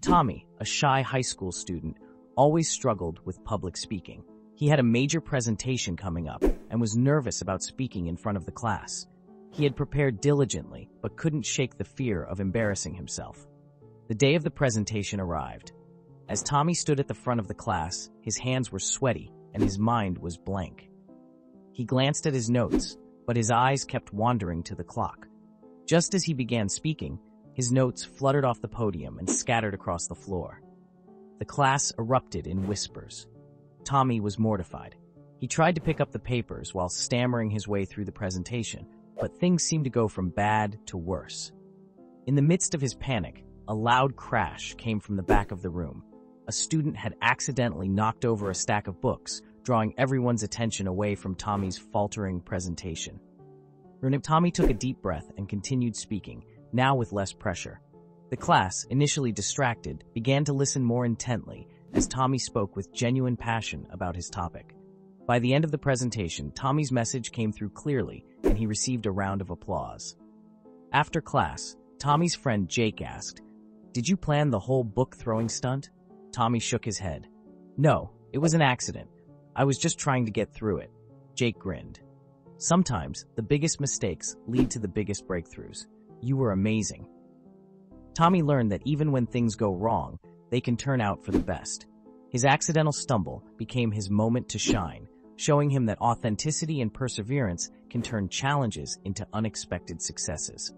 Tommy, a shy high school student, always struggled with public speaking. He had a major presentation coming up and was nervous about speaking in front of the class. He had prepared diligently but couldn't shake the fear of embarrassing himself. The day of the presentation arrived. As Tommy stood at the front of the class, his hands were sweaty and his mind was blank. He glanced at his notes, but his eyes kept wandering to the clock. Just as he began speaking, his notes fluttered off the podium and scattered across the floor. The class erupted in whispers. Tommy was mortified. He tried to pick up the papers while stammering his way through the presentation, but things seemed to go from bad to worse. In the midst of his panic, a loud crash came from the back of the room. A student had accidentally knocked over a stack of books, drawing everyone's attention away from Tommy's faltering presentation. Tommy took a deep breath and continued speaking, now with less pressure. The class, initially distracted, began to listen more intently as Tommy spoke with genuine passion about his topic. By the end of the presentation, Tommy's message came through clearly and he received a round of applause. After class, Tommy's friend Jake asked, "Did you plan the whole book-throwing stunt?" Tommy shook his head. "No, it was an accident. I was just trying to get through it." Jake grinned. "Sometimes, the biggest mistakes lead to the biggest breakthroughs. You were amazing." Tommy learned that even when things go wrong, they can turn out for the best. His accidental stumble became his moment to shine, showing him that authenticity and perseverance can turn challenges into unexpected successes.